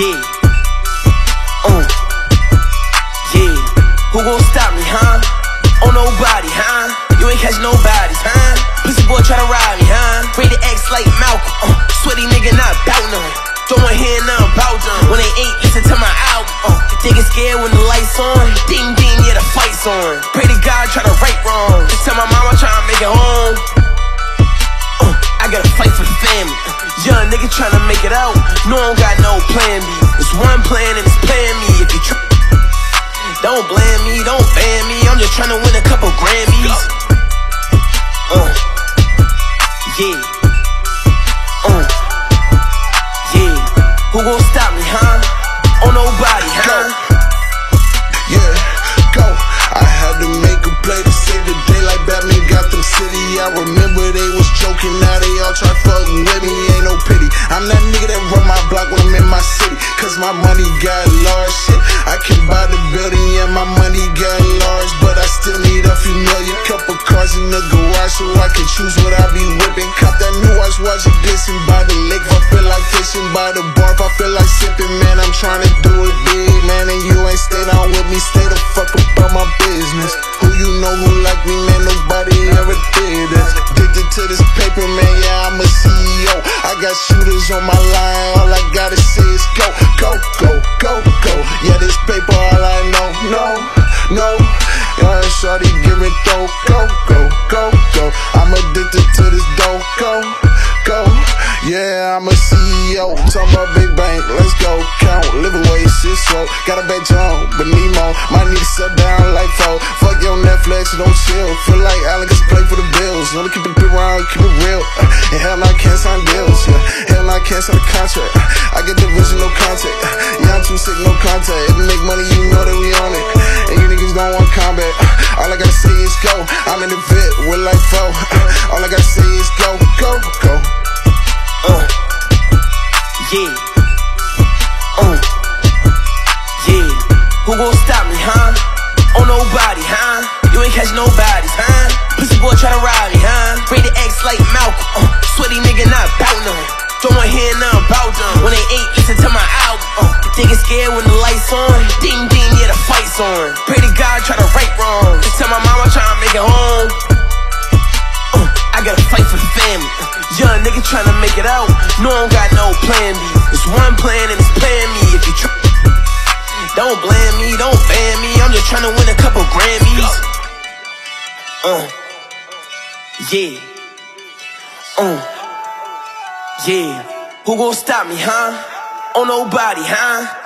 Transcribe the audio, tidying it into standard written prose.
Yeah. Yeah. Who gon' stop me, huh? Oh, nobody, huh? You ain't catch nobody, huh? Pussy boy try to ride me, huh? Rated X like Malcolm. Sweaty nigga not bout none. Don't wanna hear nothing about them. When they ain't listen to my album. They get scared when the lights on. Ding ding, yeah, the fight's on. Pray to God, try to right wrong. Just tell my mama try to make it home. I gotta fight for the family. Young nigga tryna make it out. No, I don't got no plan B. There's one plan and it's plan me. If you don't blame me, don't ban me. I'm just tryna win a couple Grammys. Yeah. Who gon' stop me, huh? Oh, nobody, huh? Yeah, go. I had to make a play to save the day like Batman Gotham City. I remember they was joking, now they all try fucking with me. Ain't no pity. I'm that nigga that run my block when I'm in my city. Cause my money got large, shit. I can buy the building, yeah, my money got large. But I still need a few million. Couple cars in the garage so I can choose what I be whipping. Cop that new watch, watch it glisten by the lake. I feel like fishing by the bar. I feel like sipping, man, I'm tryna do it big, man. And you ain't stay down with me, stay the fuck about my business. Who you know who like me, man, nobody ever did this. Addicted to this paper, man, yeah, I'm a CEO. I got shooters on my line, all I gotta say is go, go, go, go, go. Yeah, this paper, all I know, no, no. Yeah, shorty, give it though, go, go, go, go. I'm addicted to this dough, go, go. Yeah, I'm a CEO, talking about big bank, let's go, count, live away, shit slow, got a bad job, but Nemo, my niggas sell down like foe, fuck your Netflix, don't chill, feel like Allen just play for the bills, let me keep it around, keep it real, and hell, I can't sign deals, yeah, hell, I can't sign a contract, I get the vision, no contact, yeah, I'm too sick, no contact, if you make money, you know that we on it, and you niggas don't want combat, all I gotta say is go, I'm in the vet with like foe, all I gotta say is go, go, go. Yeah. Yeah. Who gon' stop me, huh? Oh, nobody, huh? You ain't catch nobody, huh? Pussy boy try to ride me, huh? Rated X like Malcolm. Sweaty nigga not bout none. Don't wanna hear nothing about them. When they ain't listen to my album. They get scared when the lights on. Ding ding, yeah, the fight's on. Pray to God, try to right wrong. Just tell my mama try to make it home. I gotta fight for the family. Young nigga tryna make it out. No, I don't got no plan B. There's one plan and it's plan me. If you try, don't blame me, don't ban me. I'm just tryna win a couple Grammys. Yeah. Yeah. Who gon' stop me, huh? Oh, nobody, huh?